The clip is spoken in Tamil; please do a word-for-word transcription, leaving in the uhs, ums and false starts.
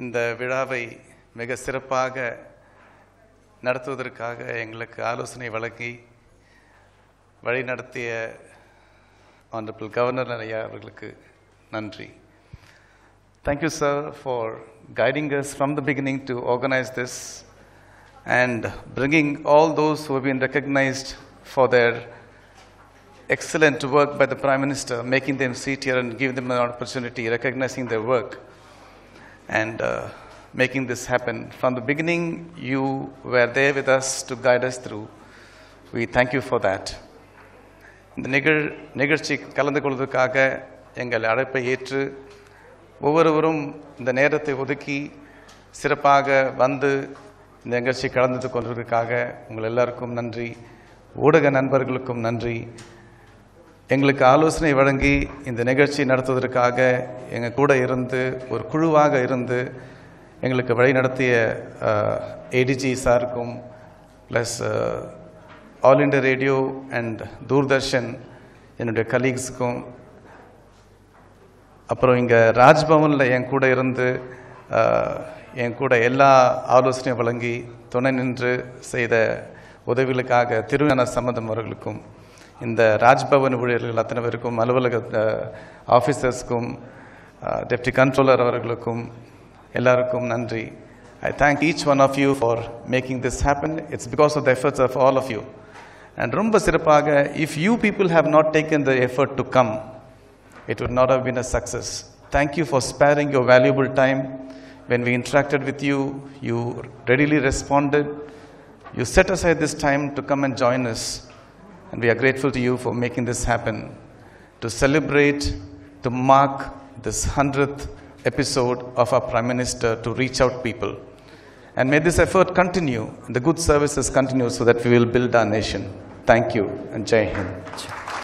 இந்த விழாவை மிக சிறப்பாக நடத்துவதற்காக எங்களுக்கு ஆலோசனை வழங்கி வழிநடத்திய Honorable Governor Narayan அவர்களுக்கு நன்றி. Thank you, sir, for guiding us from the beginning to organize this and bringing all those who have been recognized for their excellent work by the Prime Minister, making them sit here and giving them an opportunity, recognizing their work. And uh, making this happen. From the beginning, you were there with us to guide us through. We thank you for that. இந்த நிகழ்ச்சி கலந்து கொள்வதற்காக எங்கள் அழைப்பை ஏற்று ஒவ்வொருவரும் இந்த நேரத்தை ஒதுக்கி சிறப்பாக வந்து இந்த நிகழ்ச்சி கலந்து கொள்வதற்காக உங்கள் எல்லாருக்கும் நன்றி. ஊடக நண்பர்களுக்கும் நன்றி. எங்களுக்கு ஆலோசனை வழங்கி இந்த நிகழ்ச்சி நடத்துவதற்காக எங்கள் கூட இருந்து ஒரு குழுவாக இருந்து எங்களுக்கு வழிநடத்திய ஏடிஜி சாருக்கும் plus all India radio and Doordarshan என்னுடைய கலீக்ஸுக்கும் அப்புறம் இங்கே ராஜ்பவனில் என் கூட இருந்து என் கூட எல்லா ஆலோசனையும் வழங்கி துணை நின்று செய்த உதவிகளுக்காக திருஞான சம்பந்தம் அவர்களுக்கும் இந்த ராஜ்பவன் ஊழியர்கள் அத்தனை பேருக்கும் அலுவலக ஆஃபீஸர்ஸ்க்கும் டெப்டி கண்ட்ரோலர் அவர்களுக்கும் எல்லாருக்கும் நன்றி. I thank each one of you for making this happen. It's because of the efforts of all of you. And ரொம்ப சிறப்பாக if you people have not taken the effort to come it would not have been a success. Thank you for sparing your valuable time. When we interacted with you you readily responded. You set aside this time to come and join us. And we are grateful to you for making this happen, to celebrate, to mark this hundredth episode of our Prime Minister, to reach out people. And may this effort continue, and the good services continue so that we will build our nation. Thank you, and Jai Hind.